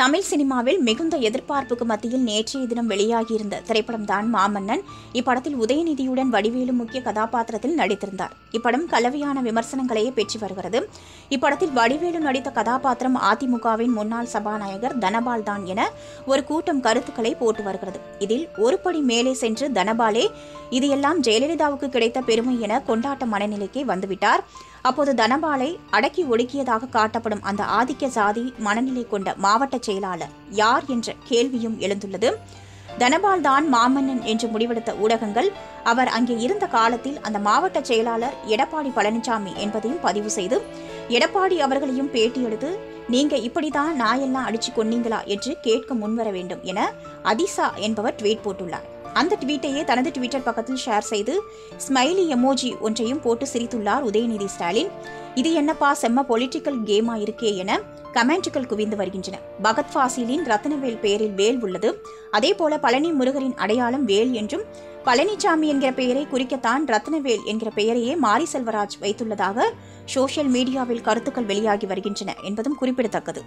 தமிழ் சினிமாவில் மிகுந்த எதிர்பார்ப்புக்கு மத்தியில் நேற்றைய தினம் வெளியாகியிருந்த திரைப்படம்தான் மாமன்னன். இப்படத்தில் உதயநிதியுடன் வடிவேலு முக்கிய கதாபாத்திரத்தில் நடித்திருந்தார். இப்படம் கலவையான விமர்சனங்களையே பெற்று வருகிறது. இப்படத்தில் வடிவேலு நடித்த கதாபாத்திரம் அதிமுகவின் முன்னாள் சபாநாயகர் தனபால் தான் என ஒரு கூட்டம் கருத்துக்களை போட்டு வருகிறது. இதில் ஒரு படி மேலே சென்று தனபாலே இது எல்லாம் ஜெயலலிதாவுக்கு கிடைத்த பெருமை என கொண்டாட்ட மனநிலைக்கே வந்துவிட்டார். அப்போது தனபாலை அடக்கி ஒடுக்கியதாக காட்டப்படும் அந்த ஆதிக்க சாதி மனநிலை கொண்ட மாவட்ட செயலாளர் யார் என்ற கேள்வியும் எழுந்துள்ளது. தனபால் தான் மாமன்னன் என்று முடிவெடுத்த ஊடகங்கள் அவர் அங்கே இருந்த காலத்தில் அந்த மாவட்ட செயலாளர் எடப்பாடி பழனிசாமி என்பதையும் பதிவு செய்து எடப்பாடி அவர்களையும் பேட்டி எடுத்து நீங்க இப்படிதான் நாயெல்லாம் அடிச்சு கொன்னீங்களா என்று கேட்க முன்வர வேண்டும் என அதிசா என்பவர் ட்வீட் போட்டுள்ளார். அந்த ட்வீட்டையே தனது ட்விட்டர் பக்கத்தில் ஷேர் செய்து ஸ்மைலி எமோஜி ஒன்றையும் போட்டு சிரித்துள்ளார் உதயநிதி ஸ்டாலின். இது என்னப்பா செம்ம பொலிட்டிக்கல் கேமா இருக்கே என கமெண்ட்டுகள் குவிந்து வருகின்றன. பகத் ஃபாசிலின் ரத்னவேல் பெயரில் வேல் உள்ளது. அதேபோல பழனி முருகரின் அடையாளம் வேல் என்றும் பழனிசாமி என்கிற பெயரை குறிக்கத்தான் ரத்னவேல் என்கிற பெயரையே மாரி செல்வராஜ் வைத்துள்ளதாக சோசியல் மீடியாவில் கருத்துக்கள் வெளியாகி வருகின்றன என்பதும் குறிப்பிடத்தக்கது.